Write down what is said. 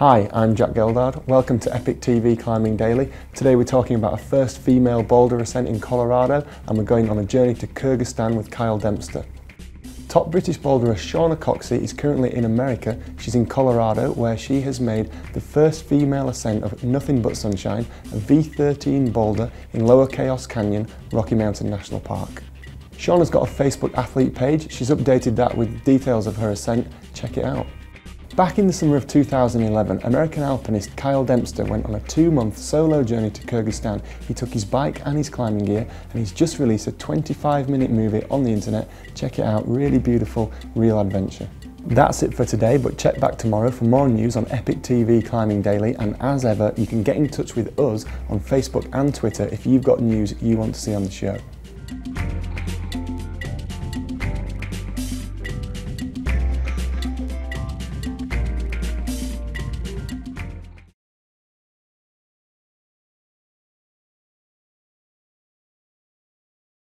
Hi, I'm Jack Geldard. Welcome to Epic TV Climbing Daily. Today we're talking about our first female boulder ascent in Colorado, and we're going on a journey to Kyrgyzstan with Kyle Dempster. Top British boulderer Shauna Coxsey is currently in America. She's in Colorado, where she has made the first female ascent of Nothing But Sunshine, a V13 boulder in Lower Chaos Canyon, Rocky Mountain National Park. Shauna's got a Facebook athlete page. She's updated that with details of her ascent. Check it out. Back in the summer of 2011, American alpinist Kyle Dempster went on a 2-month solo journey to Kyrgyzstan. He took his bike and his climbing gear, and he's just released a 25-minute movie on the internet. Check it out, really beautiful, real adventure. That's it for today, but check back tomorrow for more news on Epic TV Climbing Daily, and as ever, you can get in touch with us on Facebook and Twitter if you've got news you want to see on the show.